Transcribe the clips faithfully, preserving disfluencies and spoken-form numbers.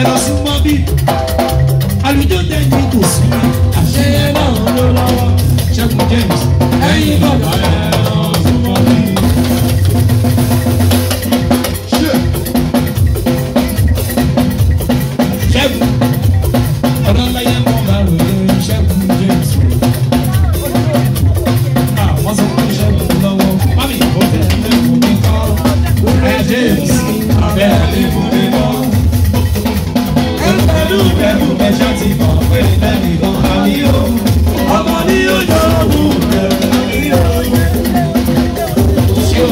ẹ̀rọ sí mọ́ bí alùjọ jẹ́ ní kò sí àṣeyẹ náà ló lọ́wọ́ Ṣẹ́gun James ẹ̀yìn bàbá ẹ̀rọ sí mọ́ bí. Ṣẹ́gun ọ̀rọ̀ láyé mọ́ máa ròyìn Ṣẹ́gun James wọ́n sọ fún Ṣẹ́gun lọ́wọ́ mami ò bẹ̀rẹ̀ lẹ́kùn mi kọ́ ọ̀rẹ́ James bẹ̀rẹ̀ lẹ́kùn mi kọ́. Ẹ̀rù ẹ̀ṣọ́ ti mọ̀ pé ẹnìkan àmì ó ọmọ ní ojú ọ̀hún ẹ̀mí ó ṣé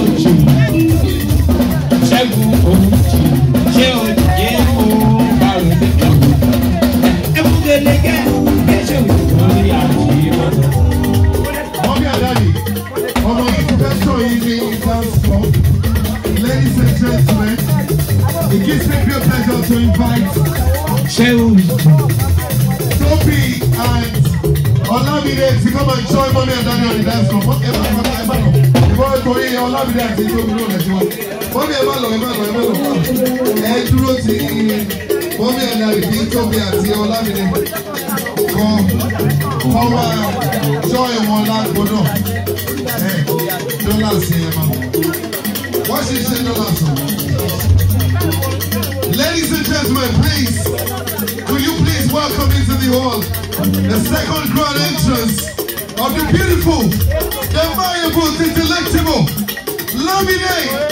ojú Ṣẹ́gun òun jù ṣé ojú yé òun bàrùn ní ọ̀hún ẹ̀múgẹ̀lẹ́gẹ̀ ẹ̀ṣẹ̀ òjò lórí àjì wọn. Mọ́mí àdáyé ọmọ ìfẹ́sọ̀ yìí ní ìfẹ́sọ̀ ladies and gentlemen, it gives me great pleasure to invite Tobi and Olamide to come and join Mommy and Daddy on the dance floor. Mommy, ladies and gentlemen, please, will you please welcome into the hall the second grand entrance of the beautiful, the viable, the delectable, Olamide.